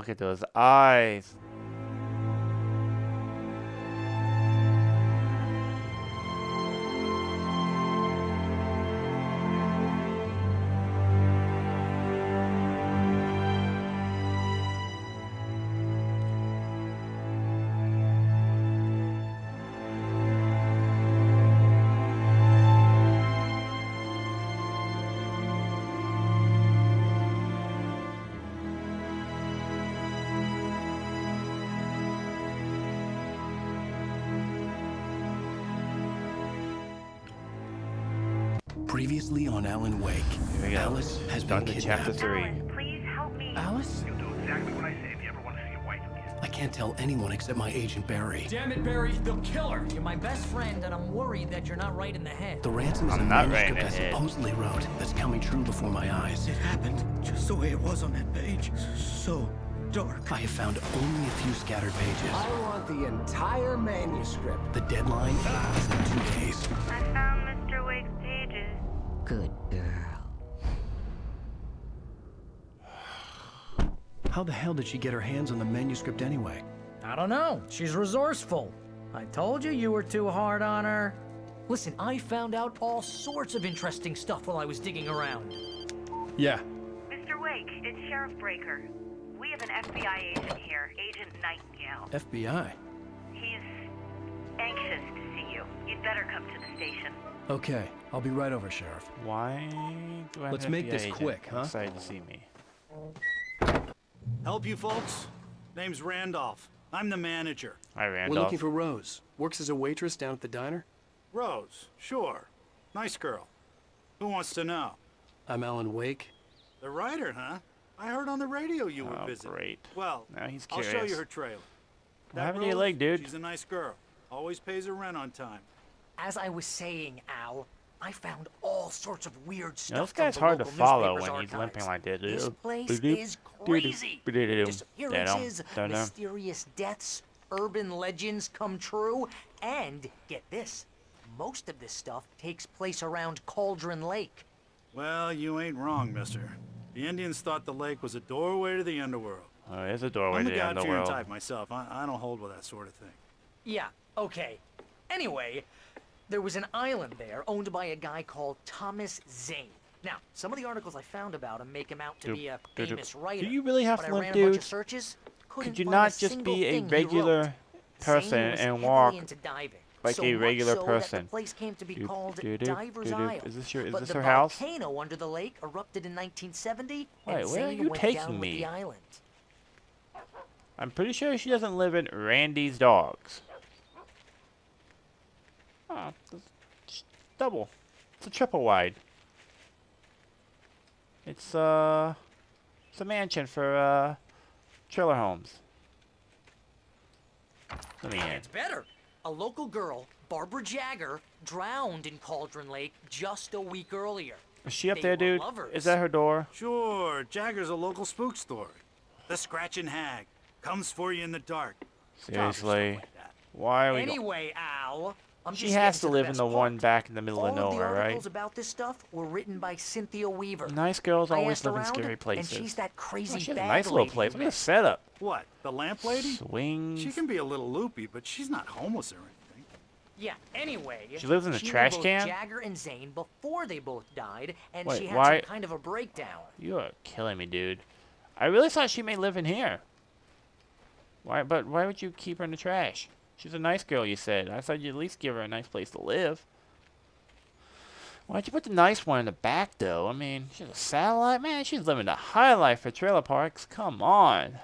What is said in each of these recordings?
Look at those eyes. Previously on Alan Wake, Alice has been kidnapped. Chapter 3. Alice, please help me. Alice? You'll know exactly what I say if you ever want to see your wife again. I can't tell anyone except my agent Barry. Damn it, Barry, they'll kill her. You're my best friend, and I'm worried that you're not right in the head. The ransom is a manuscript I supposedly wrote that's coming true before my eyes. It happened just the way it was on that page. So dark. I have found only a few scattered pages. I want the entire manuscript. The deadline is in 2 days. I found Mr. Wake's pages. Good girl. How the hell did she get her hands on the manuscript anyway? I don't know. She's resourceful. I told you you were too hard on her. Listen, I found out all sorts of interesting stuff while I was digging around. Yeah. Mr. Wake, it's Sheriff Breaker. We have an FBI agent here, Agent Nightingale. FBI? He's anxious to see you. You'd better come to the station. Okay, I'll be right over, Sheriff. Why do I have Let's make this quick, huh? Excited to see me. Help you folks? Name's Randolph. I'm the manager. Hi, Randolph. We're looking for Rose. Works as a waitress down at the diner. Rose, sure. Nice girl. Who wants to know? I'm Alan Wake. The writer, huh? I heard on the radio you would visit. Oh, great. Well, now he's curious. I'll show you her trailer. What happened to your leg, dude? She's a nice girl. Always pays her rent on time. As I was saying, Al, I found all sorts of weird stuff. Now, this guy's hard to follow when he's limping like that. This place is crazy. Disappearances, mysterious deaths, urban legends come true, and get this. Most of this stuff takes place around Cauldron Lake. Well, you ain't wrong, mister. The Indians thought the lake was a doorway to the underworld. Oh, it is a doorway to the underworld. I'm the God-fearing type myself. I don't hold with that sort of thing. Yeah, okay. Anyway, there was an island there owned by a guy called Thomas Zane. Now, some of the articles I found about him make him out to be a famous writer. Do you really have to limp, dude? I ran a bunch of searches, could you not just be a regular person and walk like a regular person? The place came to be called Diver's Isle. Is this her house? The volcano under the lake erupted in 1970, and Zane went down with the island. I'm pretty sure she doesn't live in Randy's Dogs. Ah, it's double. It's a triple wide. It's a mansion for trailer homes. Let me in. It's better. A local girl, Barbara Jagger, drowned in Cauldron Lake just a week earlier. Is she up there, dude? Lovers. Is that her door? Sure. Jagger's a local spook story. The scratching hag comes for you in the dark. Seriously, like why are we? Anyway, Al. She has to live in the one back in the middle of nowhere, right? All the about this stuff were written by Cynthia Weaver. Nice girls always live in scary places. And she's that crazy nice little place. Look at the setup. What? The lamp lady? Swings. She can be a little loopy, but she's not homeless or anything. Yeah. Anyway, she lives in a trash can. Jagger and Zane before they both died, and she had some kind of a breakdown. You are killing me, dude. I really thought she may live in here. Why? But why would you keep her in the trash? She's a nice girl, you said. I thought you'd at least give her a nice place to live. Why'd you put the nice one in the back, though? I mean, she's a satellite? Man, she's living the high life for trailer parks. Come on.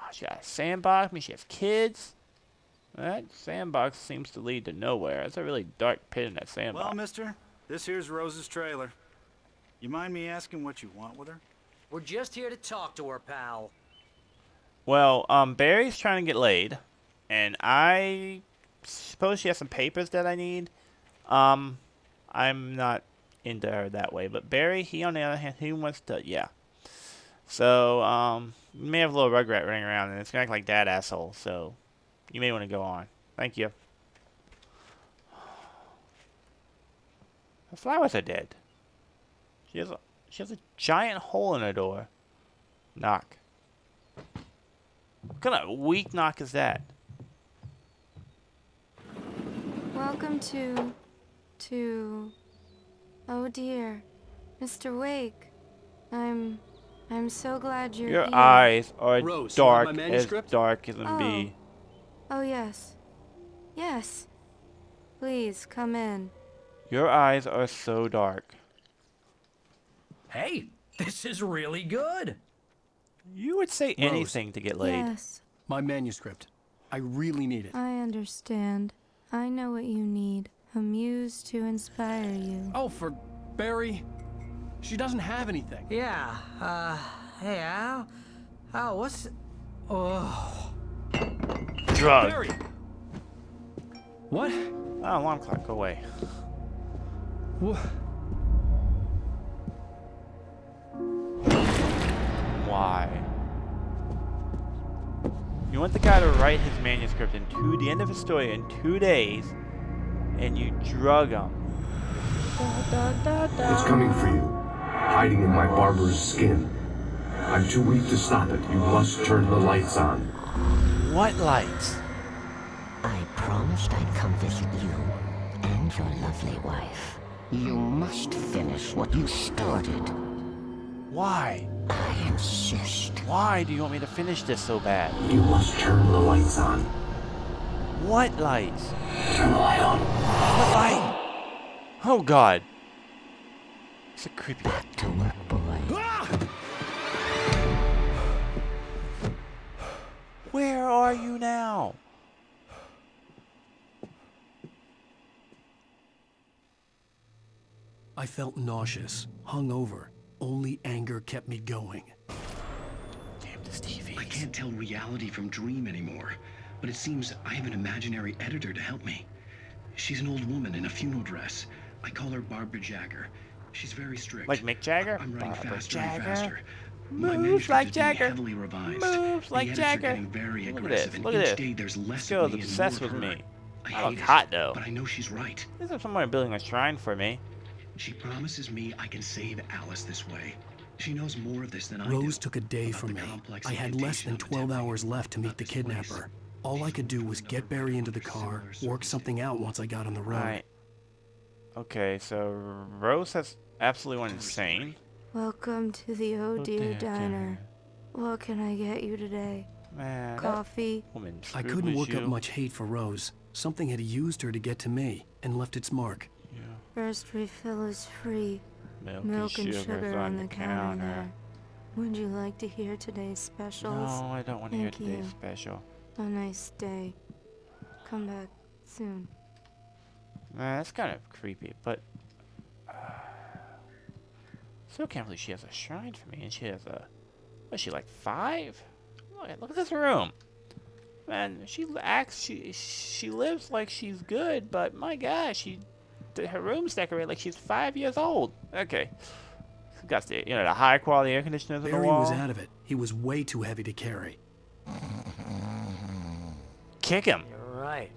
Oh, she got a sandbox. I mean, she has kids. That sandbox seems to lead to nowhere. It's a really dark pit in that sandbox. Well, mister, this here's Rose's trailer. You mind me asking what you want with her? We're just here to talk to her, pal. Well, Barry's trying to get laid. And I suppose she has some papers that I need. I'm not into her that way. But Barry, he on the other hand, he wants to, yeah. So, you may have a little Rugrat running around, and it's going to act like that asshole. So, you may want to go on. Thank you. Her flowers are dead. She has a giant hole in her door. Knock. What kind of weak knock is that? Welcome to... Oh dear, Mr. Wake. I'm so glad you're here. Your eyes are Rose, dark as can be. Oh yes. Yes. Please, come in. Your eyes are so dark. Hey, this is really good. You would say Rose, anything to get laid. Yes. My manuscript. I really need it. I understand. I know what you need. A muse to inspire you. Oh, for Barry? She doesn't have anything. Yeah, hey, Al. Al, what's... Oh... Drug. Barry! What? Oh, alarm clock, go away. What? Why? You want the guy to write his manuscript into the end of his story in 2 days, and you drug him. It's coming for you, hiding in my barber's skin. I'm too weak to stop it. You must turn the lights on. What lights? I promised I'd come visit you and your lovely wife. You must finish what you started. Why? I insist. Why do you want me to finish this so bad? You must turn the lights on. What lights? Turn the light on. What light? Oh God. It's a creepy. Back to work, boy. Ah! Where are you now? I felt nauseous, hungover. Only anger kept me going. Damn this TV. I can't tell reality from dream anymore, but it seems I have an imaginary editor to help me. She's an old woman in a funeral dress. I call her Barbara Jagger. She's very strict. Like Mick Jagger? I'm writing faster and faster. Moves like Jagger. Moves like Jagger. Very aggressive. Look at this. This girl's obsessed with me. I look hot though. But I know she's right. Isn't somebody building a shrine for me? She promises me I can save Alice this way. She knows more of this than I do. Rose took a day from me. I had less than 12 hours left to meet the kidnapper. All I could do was get Barry into the car, work something out once I got on the road. Right. Okay, so Rose has absolutely went insane. Welcome to the Oh Dear Diner. What can I get you today? Coffee? I couldn't work up much hate for Rose. Something had used her to get to me and left its mark. First refill is free. Milk and sugar on the counter. Would you like to hear today's specials? No, I don't want to hear today's special. A nice day. Come back soon. That's kind of creepy, but... still can't believe she has a shrine for me, and she has a... What's she, like 5? Look at this room. Man, she acts... She lives like she's good, but my gosh, she... Her room's decorated like she's 5 years old. Okay. Got the, you know, the high quality air conditioners on the wall. Barry was out of it. He was way too heavy to carry. Kick him. You're right.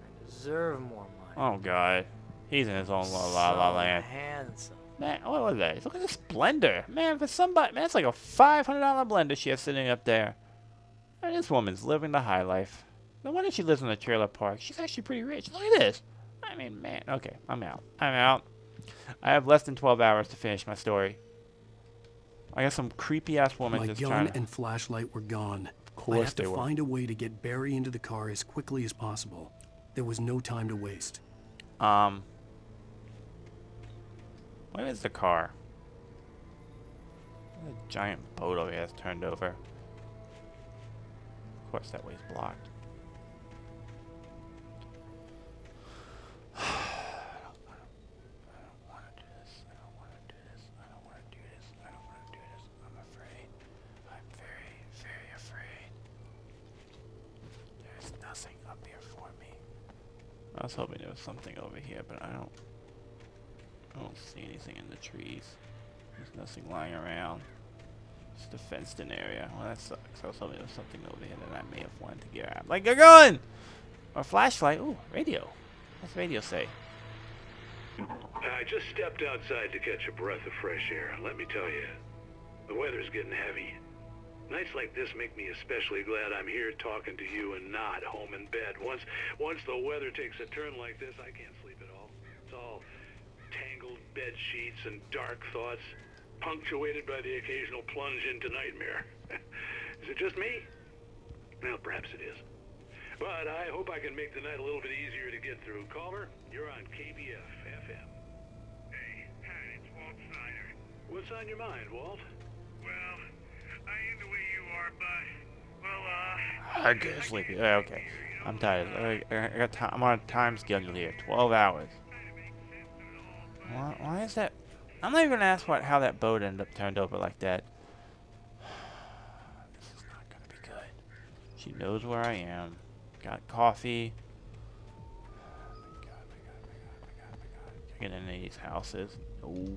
I deserve more money. Oh God. He's in his own la la land. Handsome. Man, what was that? Look at the splendor. Man, for somebody, man, it's like a $500 blender she has sitting up there. Man, this woman's living the high life. No wonder she lives in a trailer park. She's actually pretty rich. Look at this. I mean, man, okay, I'm out. I'm out. I have less than 12 hours to finish my story. I got some creepy-ass woman just trying to... My gun and flashlight were gone. Of course they were. I had to find a way to get Barry into the car as quickly as possible. There was no time to waste. Where is the car? There's a giant boat over here that's turned over. Of course, that way's blocked. I was hoping there was something over here, but I don't see anything in the trees. There's nothing lying around. It's the fenced-in area. Well, that sucks. I was hoping there was something over here that I may have wanted to get out. Like a gun! Or flashlight. Ooh, radio. What's radio say? I just stepped outside to catch a breath of fresh air. Let me tell you, the weather's getting heavy. Nights like this make me especially glad I'm here talking to you and not home in bed. Once the weather takes a turn like this, I can't sleep at all. It's all tangled bed sheets and dark thoughts, punctuated by the occasional plunge into nightmare. Is it just me? Well, perhaps it is. But I hope I can make the night a little bit easier to get through. Caller, you're on KBF FM. Hey, Pat, it's Walt Snyder. What's on your mind, Walt? Well, I ain't the way you are, but... Well, I get sleepy. Okay. I'm tired. I'm on a time schedule here. 12 hours. Why is that... I'm not even going to ask how that boat ended up turned over like that. This is not going to be good. She knows where I am. Got coffee. Oh my god. Can I get into these houses? No.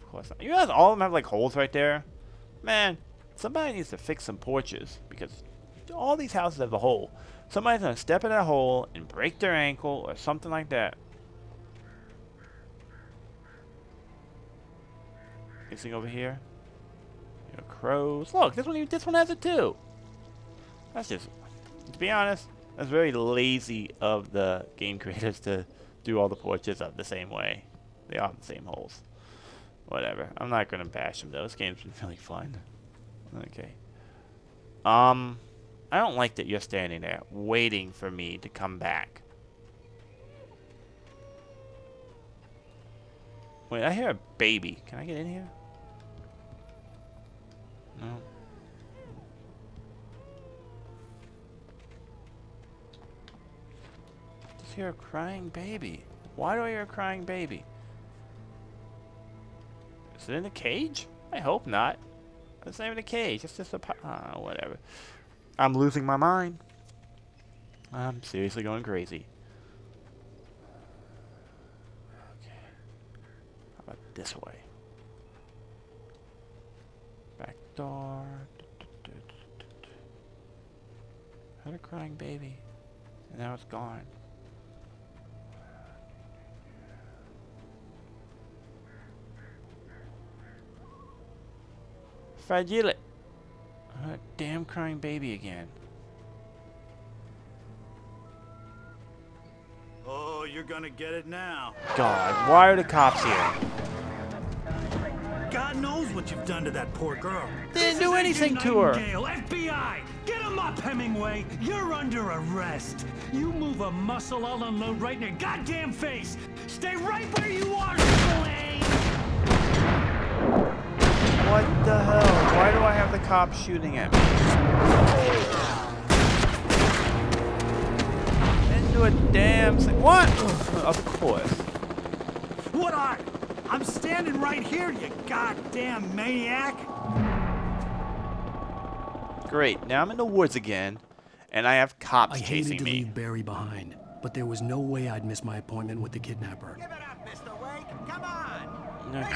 Of course not. You realize all of them have like holes right there? Man, somebody needs to fix some porches because all these houses have a hole. Somebody's gonna step in that hole and break their ankle or something like that. This thing over here. You know, crows. Look, this one has it too. That's just, to be honest, that's very lazy of the game creators to do all the porches up the same way. They all have the same holes. Whatever. I'm not going to bash them, though. This game's been really fun. Okay. I don't like that you're standing there waiting for me to come back. Wait, I hear a baby. Can I get in here? No. You're a crying baby. Why do I hear a crying baby? Is it in a cage? I hope not. It's not even a cage. It's just a... whatever. I'm losing my mind. I'm seriously going crazy. Okay. How about this way? Back door. I heard a crying baby. And now it's gone. Fragile. Damn crying baby again. Oh, you're gonna get it now. God, why are the cops here? God knows what you've done to that poor girl. They didn't do anything to her. FBI, get him up, Hemingway. You're under arrest. You move a muscle, I'll unload right in your goddamn face. Stay right where you are, Slade. What the hell? Why do I have the cops shooting at me? Didn't do a damn thing. What? Of course. What are? I'm standing right here, you goddamn maniac. Great. Now I'm in the woods again, and I have cops chasing me. I hated to leave Barry behind, but there was no way I'd miss my appointment with the kidnapper. Give it up, Mr. Wake. Come on. No.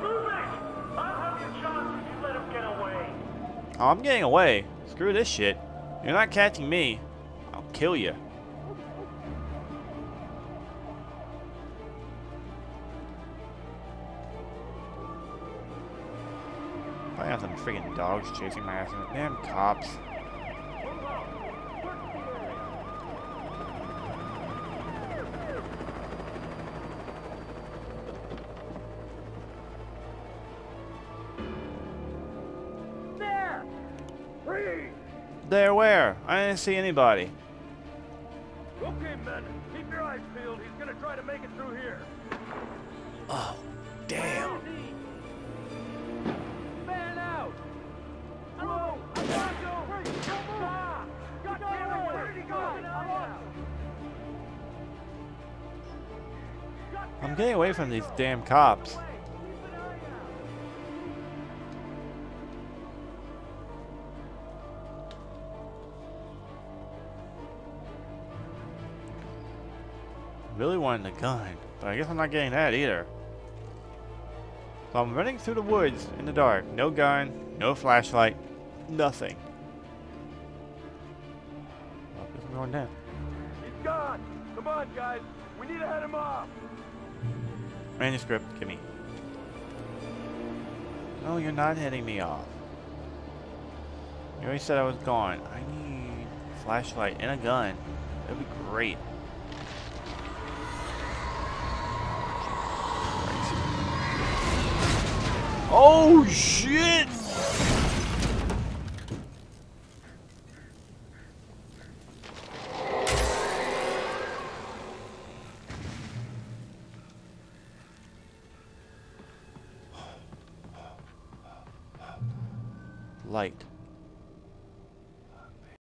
Move it! I'll have your chops if you let him get away. Oh, I'm getting away. Screw this shit. You're not catching me. I'll kill you. I got some freaking dogs chasing my ass. Damn cops. There, where? I didn't see anybody. Okay, men. Keep your eyes peeled. He's gonna try to make it through here. Oh, damn. Man out! Hello! I got you! God damn it! Where did he go? I'm getting away from these damn cops. Really wanted a gun, but I guess I'm not getting that either. So I'm running through the woods in the dark. No gun, no flashlight, nothing. Oh, this is going down. He's gone! Come on, guys! We need to head him off! Manuscript, gimme. No, you're not heading me off. You already said I was gone. I need a flashlight and a gun. That'd be great. Oh shit! Light.